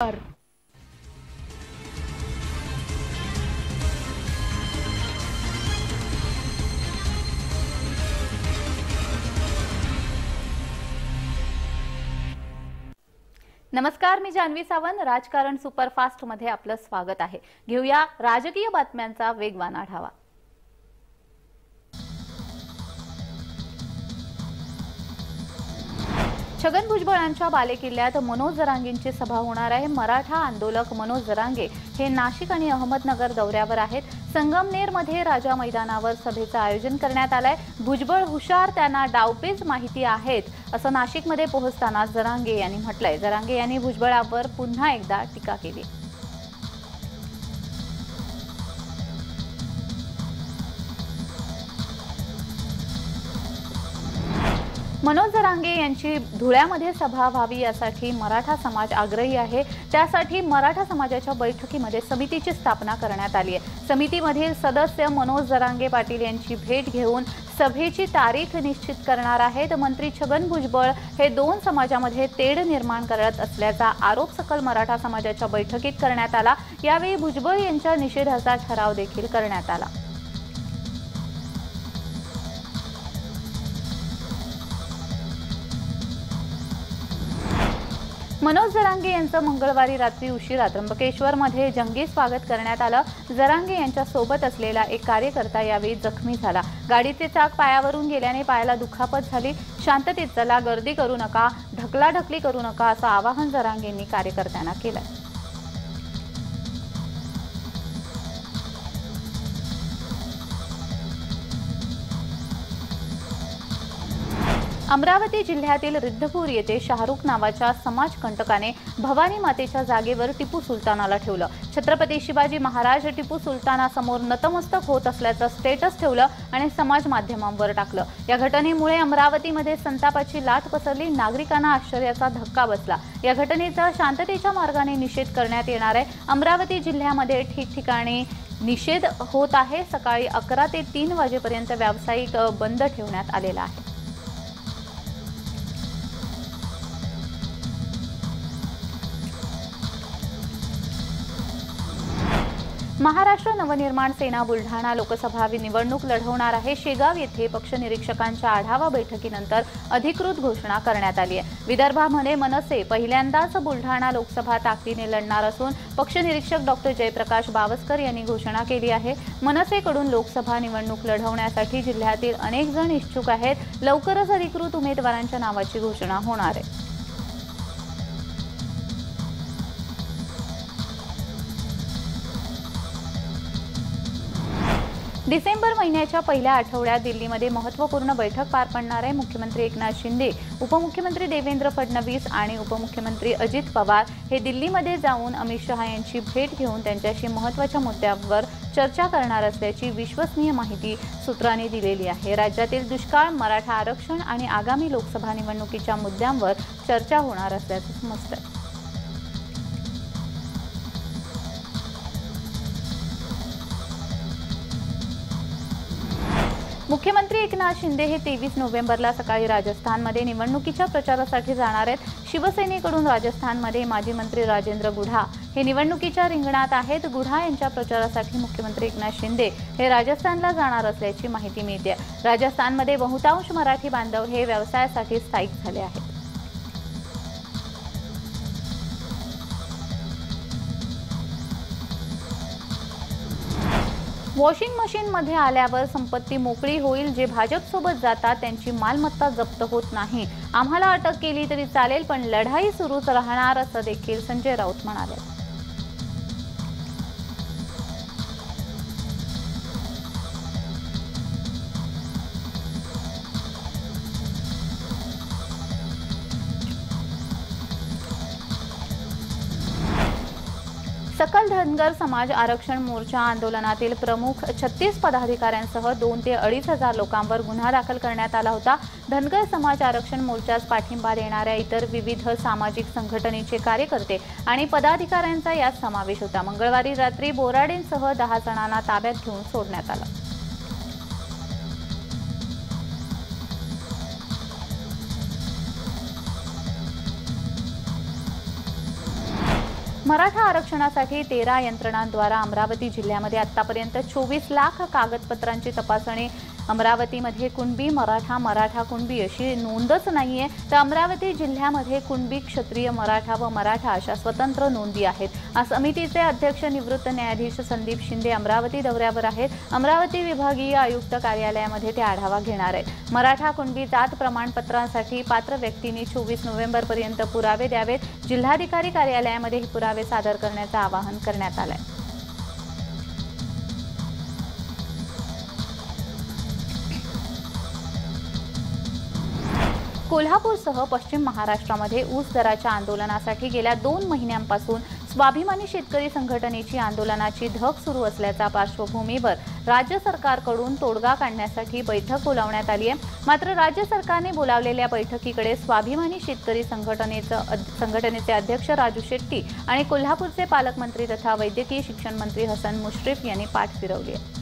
नमस्कार, मी जान्हवी सावंत. राजकारण सुपरफास्ट मध्ये आपलं स्वागत आहे. घेऊया राजकीय बातम्यांचा वेगवान आढावा. छगन भुजबळांच्या बालेकिल्ल्यात मनोज जरांगेंची सभा होणार आहे. मराठा आंदोलक मनोज जरांगे हे नाशिक आणि अहमदनगर दौऱ्यावर आहेत. संगमनेरमध्ये राजा मैदानावर सभेचं आयोजन करण्यात आलंय. भुजबळ हुशार, त्यांना डावपेच माहिती आहेत असं नाशिकमध्ये पोहोचताना जरांगे यांनी म्हटलंय. जरांगे यांनी भुजबळावर पुन्हा एकदा टीका केली. मनोज जरांगे यांची धुळ्यामध्ये सभा व्हावी यासाठी मराठा समाज आग्रही आहे. त्यासाठी मराठा समाजाच्या बैठकीमध्ये समितीची स्थापना करण्यात आली आहे. समितीमधील सदस्य मनोज जरांगे पाटील यांची भेट घेऊन सभेची तारीख निश्चित करणार आहेत. मंत्री छगन भुजबळ हे दोन समाजामध्ये तेढ निर्माण करत असल्याचा आरोप सकल मराठा समाजाच्या बैठकीत करण्यात आला. यावेळी भुजबळ यांच्या निषेधाचा ठराव देखील करण्यात आला. मनोज जरांगे यांचं मंगळवारी रात्री उशिरा त्र्यंबकेश्वरमध्ये जंगी स्वागत करण्यात आलं. जरांगे यांच्या सोबत असलेला एक कार्यकर्ता यावेळी जखमी झाला. गाडीचे चाक पायावरून गेल्याने पायाला दुखापत झाली. शांततेत चला, गर्दी करू नका, ढकलाढकली करू नका असं आवाहन जरांगेंनी कार्यकर्त्यांना केलं. अमरावती जिल्ह्यातील रिद्धपूर येथे शाहरुख नावाच्या समाजकंटकाने भवानी मातेच्या जागेवर टिपू सुलतानाला ठेवलं. छत्रपती शिवाजी महाराज टिपू सुलतानासमोर नतमस्तक होत असल्याचं स्टेटस ठेवलं आणि समाज माध्यमांवर टाकलं. या घटनेमुळे अमरावतीमध्ये संतापाची लाट पसरली. नागरिकांना आश्चर्याचा धक्का बसला. या घटनेचा शांततेच्या मार्गाने निषेध करण्यात येणार आहे. अमरावती जिल्ह्यामध्ये ठिकठिकाणी निषेध होत आहे. सकाळी 11 ते 3 वाजेपर्यंत व्यावसायिक बंद ठेवण्यात आलेला आहे. महाराष्ट्र नवनिर्माण सेना बुलढाणा लोकसभा निवडणूक लढवणार आहे. शेगाव येथे पक्ष निरीक्षकांच्या आढावा बैठकीनंतर अधिकृत घोषणा करण्यात आली आहे. विदर्भामध्ये मनसे पहिल्यांदाच बुलढाणा लोकसभा ताकदीने लढणार असून पक्षनिरीक्षक डॉ. जयप्रकाश बावस्कर यांनी घोषणा केली आहे. मनसेकडून लोकसभा निवडणूक लढवण्यासाठी जिल्ह्यातील अनेक जण इच्छुक आहेत. लवकरच अधिकृत उमेदवारांच्या नावाची घोषणा होणार आहे. डिसेंबर महिन्याच्या पहिल्या आठवड्यात दिल्लीमध्ये महत्त्वपूर्ण बैठक पार पडणार आहे. मुख्यमंत्री एकनाथ शिंदे, उपमुख्यमंत्री देवेंद्र फडणवीस आणि उपमुख्यमंत्री अजित पवार हे दिल्लीमध्ये जाऊन अमित शहा यांची भेट घेऊन त्यांच्याशी महत्त्वाच्या मुद्द्यांवर चर्चा करणार असल्याची विश्वसनीय माहिती सूत्रांनी दिलेली आहे. राज्यातील दुष्काळ, मराठा आरक्षण आणि आगामी लोकसभा निवडणुकीच्या मुद्द्यांवर चर्चा होणार असल्याचं समजतं. मुख्यमंत्री एकनाथ शिंदे हे 23 नोव्हेंबरला सकाळी राजस्थानमध्ये निवडणुकीच्या प्रचारासाठी जाणार आहेत. शिवसेनेकडून राजस्थानमध्ये माजी मंत्री राजेंद्र गुढा हे निवडणुकीच्या रिंगणात आहेत. गुढा यांच्या प्रचारासाठी मुख्यमंत्री एकनाथ शिंदे हे राजस्थानला जाणार असल्याची माहिती मिळते. राजस्थानमध्ये बहुतांश मराठी बांधव हे व्यवसायासाठी स्थायिक झाले आहेत. वॉशिंग मशीनमध्ये आल्यावर संपत्ती मोकळी होईल. जे भाजपसोबत जातात त्यांची मालमत्ता जप्त होत नाही. आम्हाला अटक केली तरी चालेल, पण लढाई सुरूच राहणार असं देखील संजय राऊत म्हणाले. सकल धनगर समाज आरक्षण मोर्चा आंदोलनातील प्रमुख 36 पदाधिकाऱ्यांसह 2 ते 2,500 लोकांवर गुन्हा दाखल करण्यात आला होता. धनगर समाज आरक्षण मोर्चास पाठिंबा देणाऱ्या इतर विविध सामाजिक संघटनेचे कार्यकर्ते आणि पदाधिकाऱ्यांचा यात समावेश होता. मंगळवारी रात्री बोराडेंसह 10 जणांना ताब्यात घेऊन सोडण्यात आलं. मराठा आरक्षणासाठी 13 यंत्रणांद्वारा अमरावती जिल्ह्यामध्ये आतापर्यंत 24 लाख कागदपत्रांची तपासणी। अमरावतीमध्ये कुणबी मराठा, मराठा कुणबी अशी नोंदच नाहीये, तर अमरावती जिल्ह्यामध्ये कुणबी, क्षत्रिय, मराठा व मराठा अशा स्वतंत्र नोंदी आहेत। आज समितीचे अध्यक्ष निवृत्त न्यायाधीश संदीप शिंदे अमरावती दौऱ्यावर आहेत। अमरावती विभागीय आयुक्त कार्यालयामध्ये ते आढावा घेणार आहेत। मराठा कुणबी जात प्रमाणपत्रांसाठी पात्र व्यक्तींनी 24 नोव्हेंबर पर्यंत पुरावे द्यावेत। जिल्हाधिकारी कार्यालयामध्ये हे पुरावे सादर करण्याचे आवाहन करण्यात आले आहे। कोल्हापूरसह पश्चिम महाराष्ट्रामध्ये ऊस दराच्या आंदोलनासाठी गेल्या 2 महिन्यांपासून स्वाभिमानी शेतकरी संघटनेची आंदोलनाची धग सुरू असल्याच्या पार्श्वभूमीवर राज्य सरकारकडून तोडगा काढण्यासाठी बैठक बोलावण्यात आली आहे। मात्र राज्य सरकारने बोलावलेल्या बैठकीकडे स्वाभिमानी शेतकरी संघटनेचे अध्यक्ष राजू शेट्टी आणि कोल्हापूरचे पालकमंत्री तथा वैद्यकीय शिक्षण मंत्री हसन मुश्रीफ यांनी पाठ फिरवली आहे।